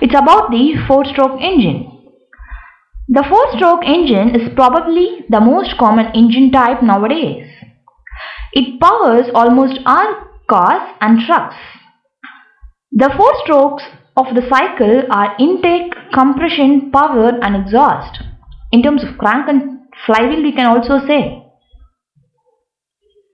It's about the four-stroke engine. The four-stroke engine is probably the most common engine type nowadays. It powers almost all cars and trucks. The four strokes of the cycle are intake, compression, power and exhaust. In terms of crank and flywheel, we can also say